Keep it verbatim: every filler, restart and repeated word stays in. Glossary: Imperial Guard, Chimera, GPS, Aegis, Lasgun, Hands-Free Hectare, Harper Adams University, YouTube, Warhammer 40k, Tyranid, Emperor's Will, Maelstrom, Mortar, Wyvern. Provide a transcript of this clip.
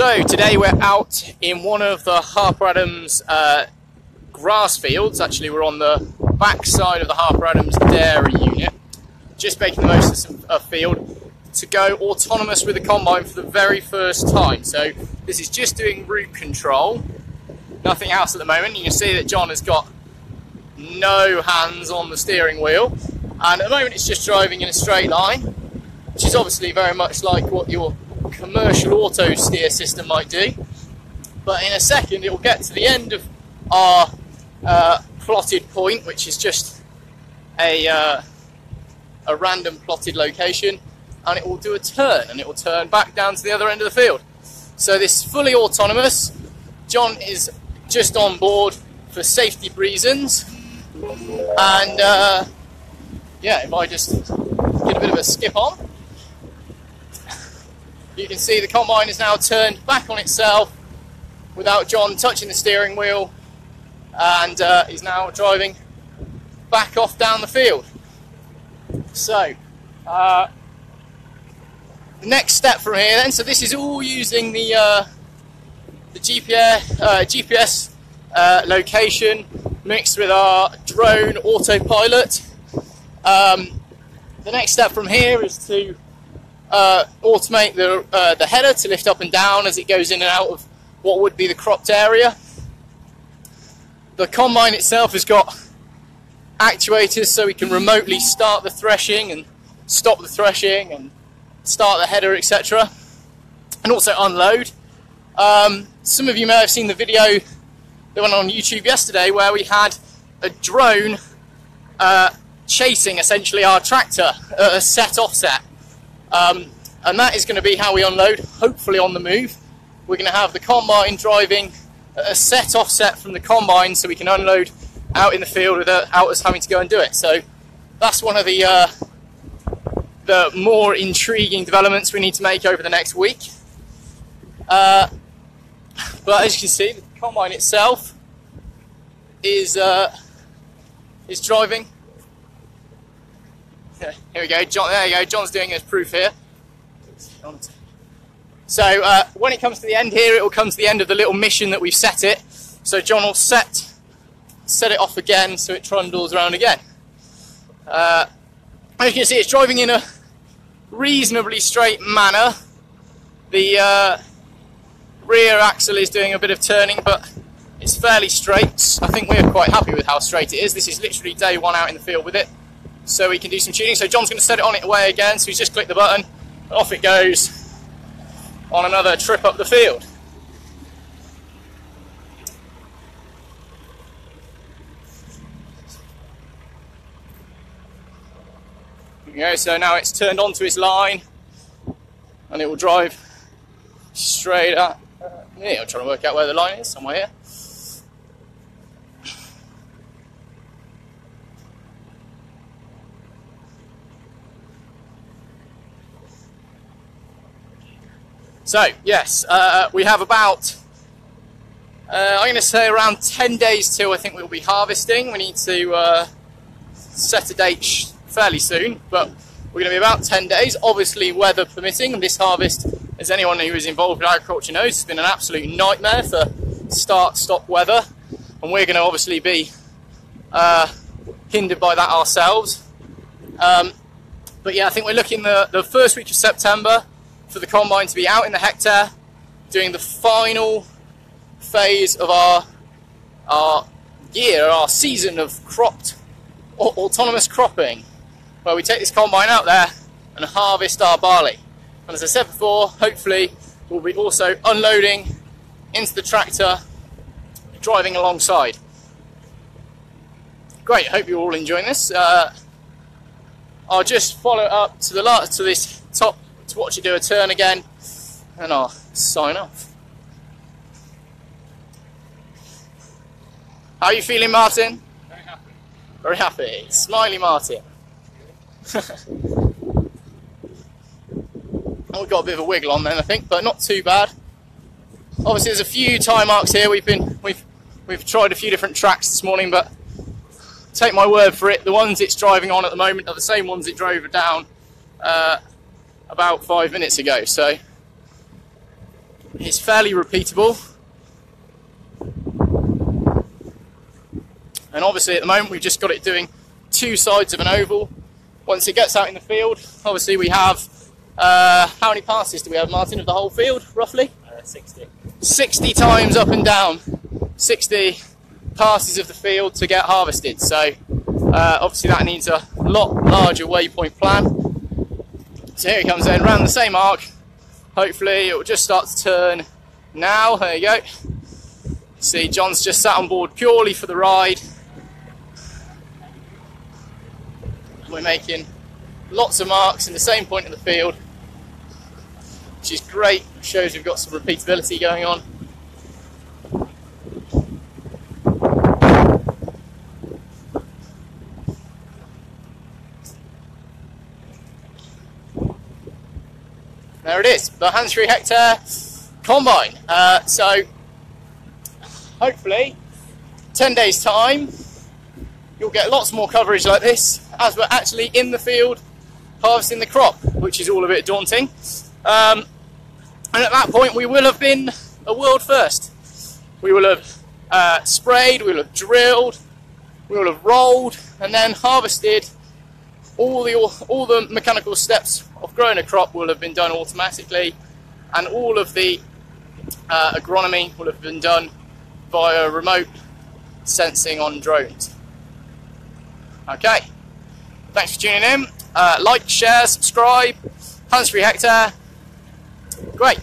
So today we're out in one of the Harper Adams uh, grass fields. Actually, we're on the back side of the Harper Adams dairy unit, just making the most of a field to go autonomous with the combine for the very first time. So this is just doing root control, nothing else at the moment. You can see that John has got no hands on the steering wheel, and at the moment it's just driving in a straight line, which is obviously very much like what your commercial auto steer system might do. But in a second it will get to the end of our uh, plotted point, which is just a, uh, a random plotted location, and it will do a turn, and it will turn back down to the other end of the field. So this is fully autonomous. John is just on board for safety reasons, and uh, yeah, if I just get a bit of a skip on, you can see the combine is now turned back on itself without John touching the steering wheel, and uh, is now driving back off down the field. So uh, the next step from here then, so this is all using the uh, the G P S, uh, G P S uh, location mixed with our drone autopilot. Um, the next step from here is to Uh, automate the, uh, the header to lift up and down as it goes in and out of what would be the cropped area. The combine itself has got actuators, so we can remotely start the threshing and stop the threshing and start the header, et cetera, and also unload. Um, some of you may have seen the video that went on YouTube yesterday where we had a drone uh, chasing essentially our tractor at a set offset. Um, and that is going to be how we unload, hopefully on the move. We're going to have the combine driving a set offset from the combine so we can unload out in the field without us having to go and do it. So that's one of the, uh, the more intriguing developments we need to make over the next week. Uh, but as you can see, the combine itself is, uh, is driving. Here we go, John, there you go, John's doing his proof here. So uh, when it comes to the end here, it will come to the end of the little mission that we've set it. So John will set, set it off again so it trundles around again. Uh, as you can see, it's driving in a reasonably straight manner. The uh, rear axle is doing a bit of turning, but it's fairly straight. I think we're quite happy with how straight it is. This is literally day one out in the field with it. So we can do some tuning. So John's going to set it on it away again, so he's just clicked the button, and off it goes on another trip up the field. There we go, so now it's turned onto his line, and it will drive straight up. Yeah, I'm trying to work out where the line is, somewhere here. So yes, uh, we have about, uh, I'm going to say around ten days till I think we'll be harvesting. We need to uh, set a date fairly soon, but we're going to be about ten days, obviously weather permitting. This harvest, as anyone who is involved in agriculture knows, has been an absolute nightmare for start-stop weather, and we're going to obviously be uh, hindered by that ourselves. Um, but yeah, I think we're looking the, the first week of September for the combine to be out in the hectare, doing the final phase of our our year, our season of cropped autonomous cropping, where we take this combine out there and harvest our barley. And as I said before, hopefully we'll be also unloading into the tractor, driving alongside. Great, hope you're all enjoying this. Uh, I'll just follow up to the last to this top. To watch it do a turn again, and I'll sign off. How are you feeling, Martin? Very happy. Very happy. Smiley Martin. We've got a bit of a wiggle on then, I think, but not too bad. Obviously, there's a few time marks here. We've been we've we've tried a few different tracks this morning, but take my word for it, the ones it's driving on at the moment are the same ones it drove down Uh, about five minutes ago, so It's fairly repeatable. And obviously at the moment we've just got it doing two sides of an oval. Once it gets out in the field, obviously we have, uh, how many passes do we have, Martin, of the whole field, roughly? Uh, sixty. sixty times up and down, sixty passes of the field to get harvested. So uh, obviously that needs a lot larger waypoint plan. So here it comes in, round the same arc. Hopefully it will just start to turn now. There you go. See, John's just sat on board purely for the ride. We're making lots of marks in the same point of the field, which is great. It shows we've got some repeatability going on. There it is, the Hands-Free Hectare Combine. Uh, so hopefully ten days time you'll get lots more coverage like this, as we're actually in the field harvesting the crop, which is all a bit daunting. Um, and at that point we will have been a world first. We will have uh, sprayed, we will have drilled, we will have rolled and then harvested. All the, all the mechanical steps of growing a crop will have been done automatically, and all of the uh, agronomy will have been done via remote sensing on drones. Okay, thanks for tuning in. Uh, like, share, subscribe. Hands-Free Hectare. Great.